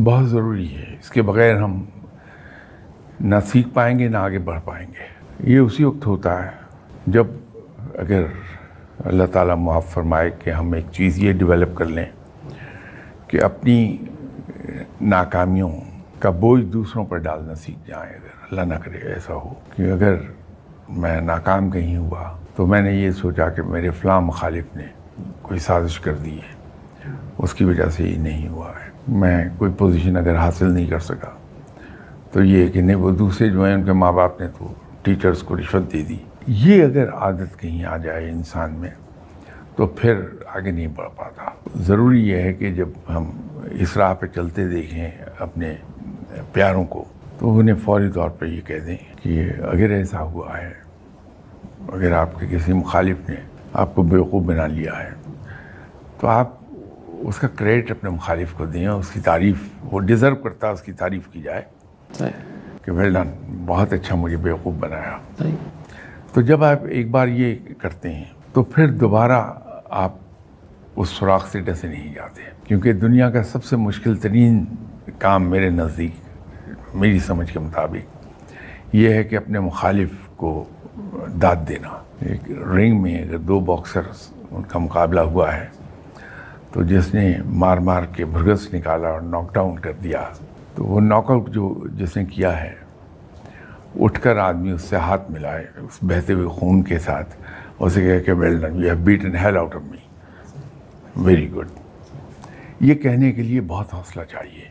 बहुत ज़रूरी है। इसके बगैर हम ना सीख पाएंगे ना आगे बढ़ पाएंगे। ये उसी वक्त होता है जब, अगर अल्लाह ताला माफ़ फरमाए कि हम एक चीज़ ये डेवलप कर लें कि अपनी नाकामियों का बोझ दूसरों पर डालना सीख जाएं। अगर अल्लाह ना करे ऐसा हो कि अगर मैं नाकाम कहीं हुआ तो मैंने ये सोचा कि मेरे फ़लाँ मुखालिफ ने कोई साजिश कर दी है, उसकी वजह से ये नहीं हुआ है, मैं कोई पोजीशन अगर हासिल नहीं कर सका तो ये कि नहीं वो दूसरे जो हैं उनके माँ बाप ने तो टीचर्स को रिश्वत दे दी। ये अगर आदत कहीं आ जाए इंसान में तो फिर आगे नहीं बढ़ पाता। ज़रूरी यह है कि जब हम इस राह पे चलते देखें अपने प्यारों को तो उन्हें फौरी तौर पे ये कह दें कि अगर ऐसा हुआ है, अगर आपके किसी मुखालिफ ने आपको बेवकूफ़ बना लिया है तो आप उसका क्रेडिट अपने मुखालिफ को दें, उसकी तारीफ़ वो डिज़र्व करता है, उसकी तारीफ़ की जाए कि वेल डन, बहुत अच्छा मुझे बेवकूफ़ बनाया। तो जब आप एक बार ये करते हैं तो फिर दोबारा आप उस सुराख से डसे नहीं जाते, क्योंकि दुनिया का सबसे मुश्किल तरीन काम मेरे नज़दीक, मेरी समझ के मुताबिक, ये है कि अपने मुखालिफ को दाद देना। एक रिंग में अगर दो बॉक्सर्स उनका मुकाबला हुआ है तो जिसने मार मार के भुर्गस निकाला और नॉकडाउन कर दिया, तो वो नॉकआउट जो जिसने किया है, उठकर आदमी उससे हाथ मिलाए उस बहते हुए खून के साथ, उसे कह के well done, you have beaten hell out of me, very good. ये कहने के लिए बहुत हौसला चाहिए।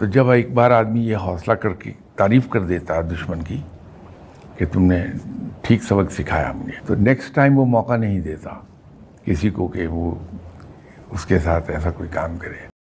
तो जब एक बार आदमी ये हौसला करके तारीफ़ कर देता है दुश्मन की कि तुमने ठीक सबक सिखाया मुझे, तो नेक्स्ट टाइम वो मौका नहीं देता किसी को कि वो उसके साथ ऐसा कोई काम करे।